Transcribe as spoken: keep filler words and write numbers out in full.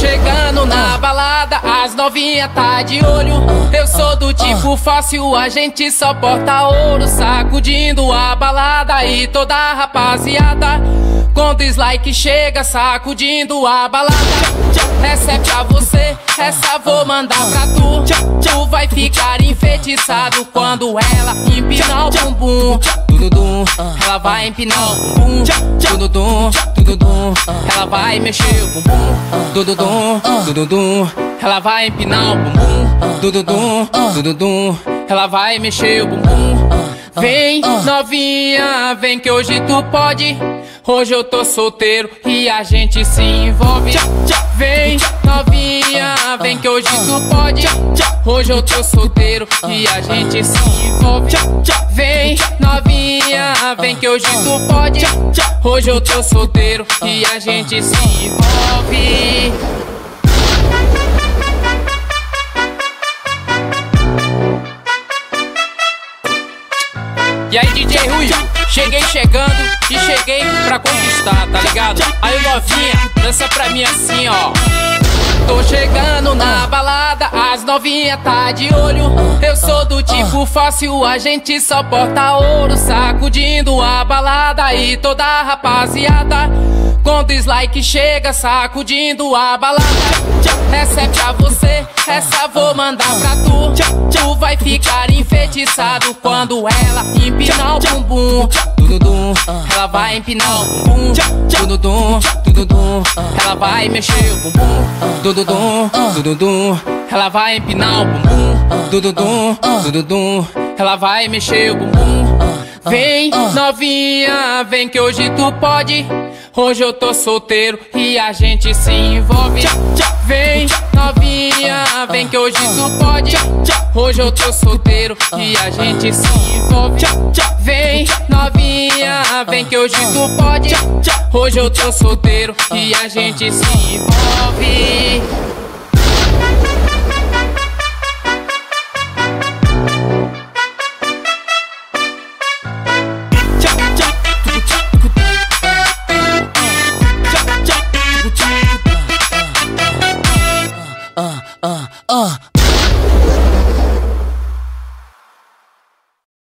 chegando na balada, as novinha tá de olho. Eu sou do tipo fácil, a gente só porta ouro, sacudindo a balada e toda a rapaziada. Com dislike chega, sacudindo a balada. Essa é pra você, essa vou mandar pra tu. Tu vai ficar enfeitiçado quando ela empinar o bumbum. Tududum, ela vai empinar o bumbum. Tududum, tududum, ela vai mexer o bumbum. Tududum, tududum, ela vai empinar o bumbum. Tududum, tududum, ela vai mexer o bumbum. Vem, novinha, vem que hoje tu pode. Hoje eu tô solteiro e a gente se envolve. Vem, novinha, vem que hoje tu pode. Hoje eu tô solteiro e a gente se envolve. Vem, novinha, vem que hoje tu pode. Hoje eu tô solteiro e a gente se envolve. E aí, D J Rhuivo? Cheguei chegando e cheguei pra conquistar, tá ligado? Aí novinha, dança pra mim assim, ó. Tô chegando na balada, as novinha tá de olho. Eu sou do tipo fácil, a gente só porta ouro, sacudindo a balada e toda a rapaziada. Com dislike chega, sacudindo a balada. Essa é pra você, essa vou mandar pra tu. Tu vai ficar enfeitiçado quando ela empinar o bumbum. Tududum, ela vai empinar o bumbum. Tududum, tududum, ela vai mexer o bumbum. Tududum, tududum, ela vai empinar o bumbum. Tududum, tududum, ela vai mexer o bumbum. Vem, novinha, vem que hoje tu pode. Hoje eu tô solteiro e a gente se envolve. Vem, novinha, vem que hoje tu pode. Hoje eu tô solteiro e a gente se envolve. Vem, novinha, vem que hoje tu pode. Hoje eu tô solteiro e a gente se envolve.